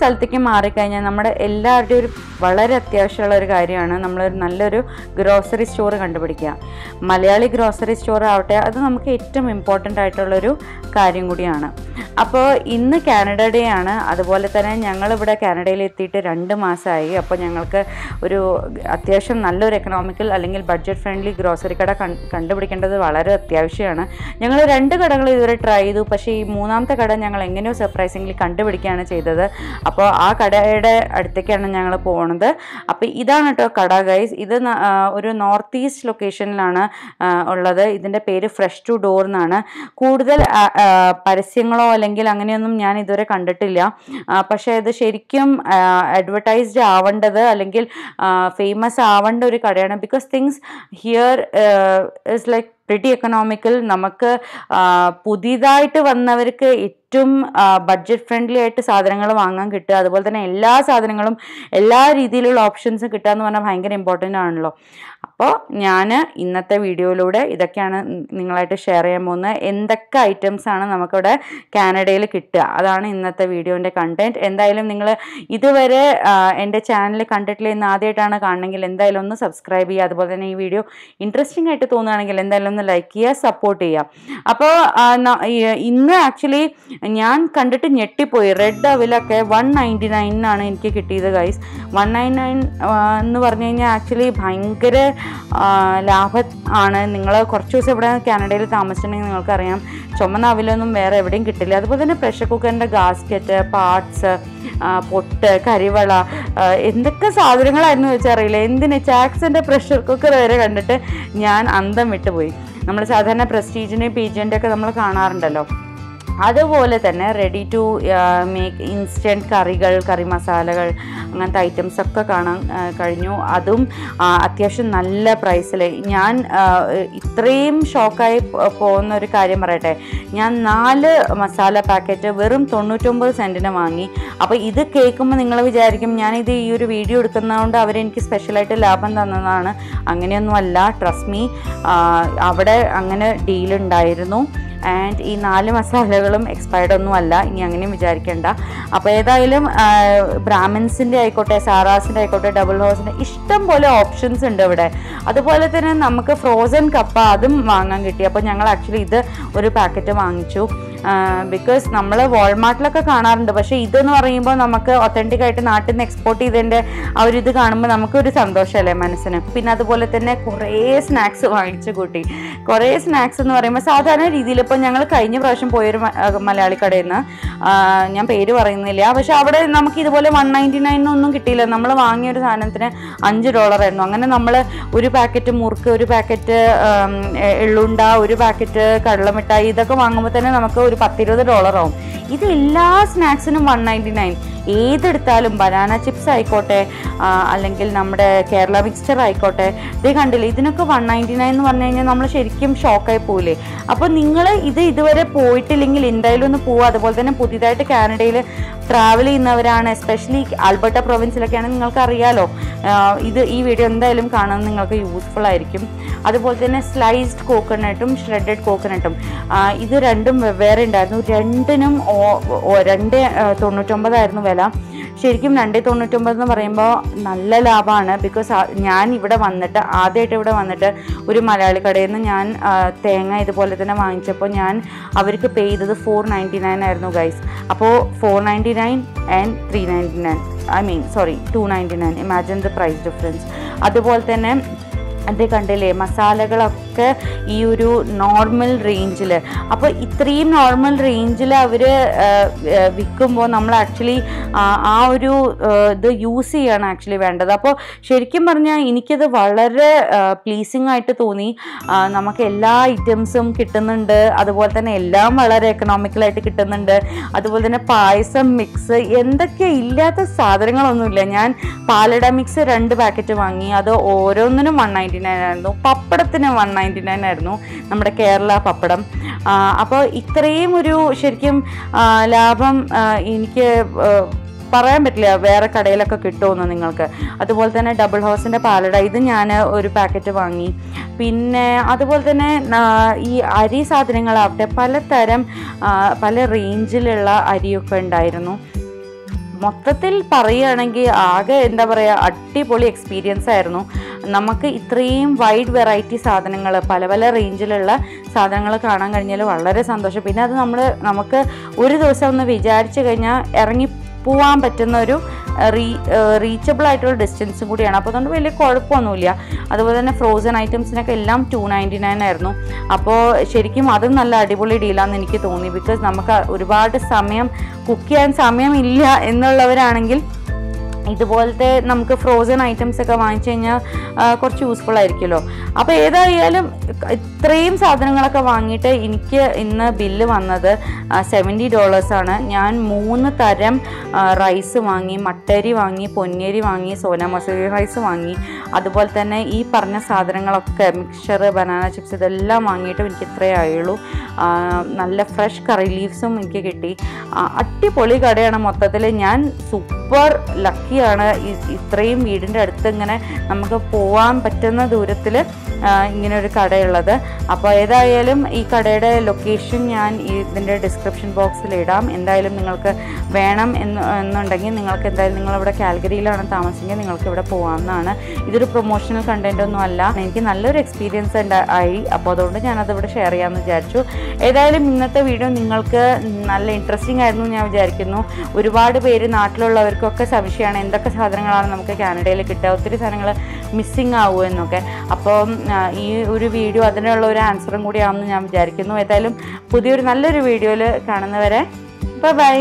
സ്ഥലത്തേക്ക് മാറിക്കഴിഞ്ഞാൽ നമ്മുടെ എല്ലാവരുടെയും ഒരു വളരെ അത്യാവശ്യമുള്ള ഒരു കാര്യമാണ് നമ്മളൊരു നല്ലൊരു ഗ്രോസറി സ്റ്റോർ കണ്ടുപിടിക്കുക. മലയാളി ഗ്രോസറി സ്റ്റോർ ആവട്ടെ, അത് നമുക്ക് ഏറ്റവും ഇമ്പോർട്ടൻ്റ് ആയിട്ടുള്ളൊരു കാര്യം കൂടിയാണ്. അപ്പോൾ ഇന്ന് കാനഡ ഡേ ആണ്. അതുപോലെ തന്നെ ഞങ്ങളിവിടെ കാനഡയിൽ എത്തിയിട്ട് 2 മാസമായി. അപ്പോൾ ഞങ്ങൾക്ക് ഒരു അത്യാവശ്യം നല്ലൊരു എക്കണോമിക്കൽ അല്ലെങ്കിൽ ബഡ്ജറ്റ് ഫ്രണ്ട്ലി ഗ്രോസറി കട കണ്ടുപിടിക്കേണ്ടത് വളരെ അത്യാവശ്യമാണ്. ഞങ്ങൾ 2 കടകൾ ഇതുവരെ ട്രൈ ചെയ്തു, പക്ഷേ ഈ 3-ാമത്തെ കട ഞങ്ങൾ എങ്ങനെയോ സർപ്രൈസിംഗ്ലി കണ്ടുപിടിക്കുകയാണ് ചെയ്തത്. അപ്പോൾ ആ കടയുടെ അടുത്തേക്കാണ് ഞങ്ങൾ പോകുന്നത്. അപ്പോൾ ഇതാണ് കേട്ടോ കട ഗൈസ്. ഇത് ഒരു നോർത്ത് ഈസ്റ്റ് ലൊക്കേഷനിലാണ് ഉള്ളത്. ഇതിൻ്റെ പേര് ഫ്രഷ് ടു ഡോർ എന്നാണ്. കൂടുതൽ പരസ്യങ്ങളോ അല്ലെങ്കിൽ അങ്ങനെയൊന്നും ഞാൻ ഇതുവരെ കണ്ടിട്ടില്ല. പക്ഷേ ഇത് ശരിക്കും അഡ്വർടൈസ്ഡ് ആവേണ്ടത് അല്ലെങ്കിൽ ഫേമസ് ആവേണ്ട ഒരു കടയാണ്. Because things here is like pretty economical. നമുക്ക് പുതിയതായിട്ട് വന്നവർക്ക് ഏറ്റവും ബഡ്ജറ്റ് ഫ്രണ്ട്ലി ആയിട്ട് സാധനങ്ങൾ വാങ്ങാൻ കിട്ടുക, അതുപോലെ തന്നെ എല്ലാ സാധനങ്ങളും എല്ലാ രീതിയിലുള്ള ഓപ്ഷൻസും കിട്ടുക എന്ന് പറഞ്ഞാൽ ഭയങ്കര ഇമ്പോർട്ടൻ്റ് ആണല്ലോ. അപ്പോൾ ഞാൻ ഇന്നത്തെ വീഡിയോയിലൂടെ ഇതൊക്കെയാണ് നിങ്ങളായിട്ട് ഷെയർ ചെയ്യാൻ പോകുന്നത്. എന്തൊക്കെ ഐറ്റംസാണ് നമുക്കിവിടെ കാനഡയിൽ കിട്ടുക, അതാണ് ഇന്നത്തെ വീഡിയോൻ്റെ കണ്ടൻറ്റ്. എന്തായാലും നിങ്ങൾ ഇതുവരെ എൻ്റെ ചാനൽ കണ്ടിട്ടില്ല, ഇന്ന് ആദ്യമായിട്ടാണ് കാണണമെങ്കിൽ എന്തായാലും ഒന്ന് സബ്സ്ക്രൈബ് ചെയ്യുക. അതുപോലെ തന്നെ ഈ വീഡിയോ ഇൻട്രസ്റ്റിംഗ് ആയിട്ട് തോന്നുകയാണെങ്കിൽ എന്തായാലും ഒന്ന് ലൈക്ക് ചെയ്യുക, സപ്പോർട്ട് ചെയ്യുക. അപ്പോൾ ഇന്ന് ആക്ച്വലി ഞാൻ കണ്ടിട്ട് ഞെട്ടിപ്പോയി. റെഡ് അവലൊക്കെ 199 എനിക്ക് കിട്ടിയത് ഗൈസ്. 199 എന്ന് പറഞ്ഞു കഴിഞ്ഞാൽ ആക്ച്വലി ഭയങ്കര ലാഭം ആണ്. നിങ്ങൾ കുറച്ച് ദിവസം ഇവിടെ കാനഡയിൽ താമസിച്ചിട്ടുണ്ടെങ്കിൽ നിങ്ങൾക്കറിയാം ചുമന്ന അവലൊന്നും വേറെ എവിടെയും കിട്ടില്ല. അതുപോലെ തന്നെ പ്രഷർ കുക്കറിൻ്റെ ഗാസ്കറ്റ്, പാർട്സ്, പൊട്ട്, കരിവള, എന്തൊക്കെ സാധനങ്ങളായിരുന്നു വെച്ചറിയില്ല. എന്തിന് ചാക്സിൻ്റെ പ്രഷർ കുക്കർ വരെ കണ്ടിട്ട് ഞാൻ അന്തം വിട്ടുപോയി. നമ്മൾ സാധാരണ പ്രസ്റ്റീജിൻ്റെയും പീജിൻ്റെയൊക്കെ നമ്മൾ കാണാറുണ്ടല്ലോ. അതുപോലെ തന്നെ റെഡി ടു മേക്ക് ഇൻസ്റ്റൻറ്റ് കറികൾ, കറി മസാലകൾ, അങ്ങനത്തെ ഐറ്റംസൊക്കെ കാണാൻ കഴിഞ്ഞു. അതും അത്യാവശ്യം നല്ല പ്രൈസിൽ. ഞാൻ ഇത്രയും ഷോക്കായി പോകുന്ന ഒരു കാര്യം പറയട്ടെ, ഞാൻ 4 മസാല പാക്കറ്റ് വെറും 99 സെൻറ്റിന് വാങ്ങി. അപ്പോൾ ഇത് കേൾക്കുമ്പോൾ നിങ്ങൾ വിചാരിക്കും ഞാനിത് ഈ ഒരു വീഡിയോ എടുക്കുന്നതുകൊണ്ട് അവരെനിക്ക് സ്പെഷ്യലായിട്ട് ലാഭം തന്നതാണ്. അങ്ങനെയൊന്നും അല്ല, ട്രസ്റ്റ് മീ. അവിടെ അങ്ങനെ ഡീലുണ്ടായിരുന്നു. ആൻഡ് ഈ 4 മസാലകളും എക്സ്പയർഡ് ഒന്നും അല്ല, ഇനി അങ്ങനെയും വിചാരിക്കേണ്ട. അപ്പോൾ ഏതായാലും ബ്രാഹ്മിൻസിൻ്റെ ആയിക്കോട്ടെ, സാറാസിൻ്റെ ആയിക്കോട്ടെ, ഡബിൾ ഹോസിൻ്റെ ഇഷ്ടം പോലെ ഓപ്ഷൻസ് ഉണ്ട് ഇവിടെ. അതുപോലെ തന്നെ നമുക്ക് ഫ്രോസൺ കപ്പ അതും വാങ്ങാൻ കിട്ടി. അപ്പോൾ ഞങ്ങൾ ആക്ച്വലി ഇത് ഒരു പാക്കറ്റ് വാങ്ങിച്ചു. ബിക്കോസ് നമ്മൾ വാൾമാർട്ടിലൊക്കെ കാണാറുണ്ട്, പക്ഷേ ഇതെന്ന് പറയുമ്പോൾ നമുക്ക് ഒത്തൻറ്റിക് ആയിട്ട് നാട്ടിൽ നിന്ന് എക്സ്പോർട്ട് ചെയ്തതിൻ്റെ ആ ഒരു ഇത് കാണുമ്പോൾ നമുക്കൊരു സന്തോഷമല്ലേ മനസ്സിന്. പിന്നെ അതുപോലെ തന്നെ കുറേ സ്നാക്സ് വാങ്ങിച്ചു കൂട്ടി. കുറേ സ്നാക്സ് എന്ന് പറയുമ്പോൾ സാധാരണ രീതിയിൽ ഇപ്പോൾ ഞങ്ങൾ കഴിഞ്ഞ പ്രാവശ്യം പോയൊരു മലയാളി കടയിൽ നിന്ന്, ഞാൻ പേര് പറയുന്നില്ല, പക്ഷേ അവിടെ നമുക്ക് ഇതുപോലെ 199 ഒന്നും കിട്ടിയില്ല. നമ്മൾ വാങ്ങിയ ഒരു സാധനത്തിന് $5 ആയിരുന്നു. അങ്ങനെ നമ്മൾ ഒരു പാക്കറ്റ് മുറുക്ക്, ഒരു പാക്കറ്റ് എള്ളുണ്ട, ഒരു പാക്കറ്റ് കടലമിഠായി, ഇതൊക്കെ വാങ്ങുമ്പോൾ തന്നെ നമുക്ക് ഒരു $10-20 ആവും. ഇത് എല്ലാ സ്നാക്സിനും 199. ഏതെടുത്താലും ബനാന ചിപ്സ് ആയിക്കോട്ടെ, അല്ലെങ്കിൽ നമ്മുടെ കേരള മിക്സ്ചർ ആയിക്കോട്ടെ, ഇത് കണ്ടില്ലേ, ഇതിനൊക്കെ 199 എന്ന് പറഞ്ഞു കഴിഞ്ഞാൽ നമ്മൾ ശരിക്കും ഷോക്കായി പോവില്ലേ. അപ്പോൾ നിങ്ങൾ ഇത് ഇതുവരെ പോയിട്ടില്ലെങ്കിൽ എന്തായാലും ഒന്ന് പോവുക. അതുപോലെ തന്നെ പുതിയതായിട്ട് കാനഡയിൽ ട്രാവൽ ചെയ്യുന്നവരാണ്, എസ്പെഷ്യലി ആൽബർട്ട പ്രൊവിൻസിലൊക്കെയാണെങ്കിൽ നിങ്ങൾക്കറിയാലോ, ഇത് ഈ വീഡിയോ എന്തായാലും കാണാൻ നിങ്ങൾക്ക് യൂസ്ഫുൾ ആയിരിക്കും. അതുപോലെ തന്നെ സ്ലൈസ്ഡ് കോക്കനട്ടും ഷ്രെഡഡ് കോക്കനട്ടും ഇത് രണ്ടും വെവ്വേറെ ഉണ്ടായിരുന്നു. രണ്ടിനും 2.99 ആയിരുന്നു വില. ശരിക്കും 2.99 എന്ന് പറയുമ്പോൾ നല്ല ലാഭമാണ്. ബിക്കോസ് ഞാൻ ഇവിടെ വന്നിട്ട് ആദ്യമായിട്ട് ഇവിടെ വന്നിട്ട് ഒരു മലയാളി കടയിൽ നിന്ന് ഞാൻ തേങ്ങ ഇതുപോലെ തന്നെ വാങ്ങിച്ചപ്പോൾ ഞാൻ അവർക്ക് പേ ചെയ്തത് 4.99 ആയിരുന്നു ഗൈസ്. അപ്പോൾ 4.99 and 3.99, I mean sorry 2.99. Imagine the price difference. അതുപോലെ തന്നെ അത് കണ്ടില്ലേ, മസാലകളൊക്കെ ഈ ഒരു നോർമൽ റേഞ്ചിൽ. അപ്പോൾ ഇത്രയും നോർമൽ റേഞ്ചിൽ അവർ വിൽക്കുമ്പോൾ നമ്മൾ ആക്ച്വലി ആ ഒരു ഇത് യൂസ് ചെയ്യാണ് ആക്ച്വലി വേണ്ടത്. അപ്പോൾ ശരിക്കും പറഞ്ഞാൽ എനിക്കത് വളരെ പ്ലീസിങ് ആയിട്ട് തോന്നി. നമുക്ക് എല്ലാ ഐറ്റംസും കിട്ടുന്നുണ്ട്, അതുപോലെ തന്നെ എല്ലാം വളരെ എക്കണോമിക്കലായിട്ട് കിട്ടുന്നുണ്ട്. അതുപോലെ തന്നെ പായസം മിക്സ്, എന്തൊക്കെ ഇല്ലാത്ത സാധനങ്ങളൊന്നുമില്ല. ഞാൻ പാലട മിക്സ് 2 പാക്കറ്റ് വാങ്ങി, അത് ഓരോന്നിനും 199 ആയിരുന്നു. പപ്പടത്തിന് 199 ആയിരുന്നു നമ്മുടെ കേരള പപ്പടം. അപ്പോൾ ഇത്രയും ഒരു ശരിക്കും ലാഭം എനിക്ക് പറയാൻ പറ്റില്ല വേറെ കടയിലൊക്കെ കിട്ടുമെന്ന് നിങ്ങൾക്ക്. അതുപോലെ തന്നെ ഡബിൾ ഹോസിൻ്റെ പാലട, ഇത് ഞാൻ ഒരു പാക്കറ്റ് വാങ്ങി. പിന്നെ അതുപോലെ തന്നെ ഈ അരി സാധനങ്ങളാവട്ടെ പലതരം പല റേഞ്ചിലുള്ള അരിയൊക്കെ ഉണ്ടായിരുന്നു. മൊത്തത്തിൽ പറയുകയാണെങ്കിൽ ആകെ എന്താ പറയുക അടിപൊളി എക്സ്പീരിയൻസ് ആയിരുന്നു. നമുക്ക് ഇത്രയും വൈഡ് വെറൈറ്റി സാധനങ്ങൾ പല പല റേഞ്ചിലുള്ള സാധനങ്ങൾ കാണാൻ കഴിഞ്ഞാൽ വളരെ സന്തോഷം. പിന്നെ അത് നമുക്ക് ഒരു ദിവസം ഒന്ന് വിചാരിച്ചു കഴിഞ്ഞാൽ ഇറങ്ങി പോവാൻ പറ്റുന്ന ഒരു റീച്ചബിൾ ആയിട്ടുള്ള ഡിസ്റ്റൻസും കൂടിയാണ്. അപ്പോൾ അതുകൊണ്ട് വലിയ കുഴപ്പമൊന്നുമില്ല. അതുപോലെ തന്നെ ഫ്രോസൺ ഐറ്റംസിനൊക്കെ എല്ലാം 299 ആയിരുന്നു. അപ്പോൾ ശരിക്കും അതും നല്ല അടിപൊളി ഡീലാണെന്ന് എനിക്ക് തോന്നി. ബിക്കോസ് നമുക്ക് ഒരുപാട് സമയം കുക്ക് ചെയ്യാൻ സമയമില്ല എന്നുള്ളവരാണെങ്കിൽ ഇതുപോലത്തെ നമുക്ക് ഫ്രോസൺ ഐറ്റംസൊക്കെ വാങ്ങിച്ചു കഴിഞ്ഞാൽ കുറച്ച് യൂസ്ഫുൾ ആയിരിക്കുമല്ലോ. അപ്പോൾ ഏതായാലും ഇത്രയും സാധനങ്ങളൊക്കെ വാങ്ങിയിട്ട് എനിക്ക് ഇന്ന് ബില്ല് വന്നത് $70. ഞാൻ 3 തരം റൈസ് വാങ്ങി. മട്ടരി വാങ്ങി, പൊന്നേരി വാങ്ങി, സോന മസൂരി റൈസ് വാങ്ങി. അതുപോലെ തന്നെ ഈ പറഞ്ഞ സാധനങ്ങളൊക്കെ മിക്സ്ചർ, ബനാന ചിപ്സ് ഇതെല്ലാം വാങ്ങിയിട്ടും എനിക്ക് ഇത്രയേ ആയുള്ളൂ. നല്ല ഫ്രഷ് കറി ലീവ്സും എനിക്ക് കിട്ടി. അടിപൊളി കടയാണ്. മൊത്തത്തിൽ ഞാൻ സൂപ്പർ ലക്കിയാണ് ഇത്രയും വീടിൻ്റെ അടുത്ത് ഇങ്ങനെ നമുക്ക് പോകാൻ പറ്റുന്ന ദൂരത്തിൽ ഇങ്ങനൊരു കടയുള്ളത്. അപ്പോൾ ഏതായാലും ഈ കടയുടെ ലൊക്കേഷൻ ഞാൻ ഇതിൻ്റെ ഡിസ്ക്രിപ്ഷൻ ബോക്സിലിടാം. എന്തായാലും നിങ്ങൾക്ക് വേണം എന്നുണ്ടെങ്കിൽ നിങ്ങൾക്ക് എന്തായാലും നിങ്ങളിവിടെ കാൽഗറിയിലാണ് താമസിക്കുന്നത്, നിങ്ങൾക്ക് ഇവിടെ പോകാവുന്നതാണ്. ഇതൊരു പ്രൊമോഷണൽ കണ്ടന്റ് ഒന്നും അല്ല. എനിക്ക് നല്ലൊരു എക്സ്പീരിയൻസ് ആയി. അപ്പോൾ അതുകൊണ്ട് ഞാനത് ഇവിടെ ഷെയർ ചെയ്യാമെന്ന് വിചാരിച്ചു. ഏതായാലും ഇന്നത്തെ വീഡിയോ നിങ്ങൾക്ക് നല്ല ഇൻട്രസ്റ്റിംഗ് ആയിരുന്നു ഞാൻ വിചാരിക്കുന്നു. ഒരുപാട് പേര് നാട്ടിലുള്ളവർക്കൊക്കെ സംശയമാണ് എന്തൊക്കെ സാധനങ്ങളാണ് നമുക്ക് കാനഡയിൽ കിട്ടുക, ഒത്തിരി സാധനങ്ങൾ മിസ്സിങ് ആവുമോ എന്നൊക്കെ. അപ്പോൾ ഈ ഒരു വീഡിയോ അതിനുള്ള ഒരു ആൻസറും കൂടിയാണെന്ന് ഞാൻ വിചാരിക്കുന്നു. ഏതായാലും പുതിയൊരു നല്ലൊരു വീഡിയോയിൽ കാണുന്നവരെ ബൈ.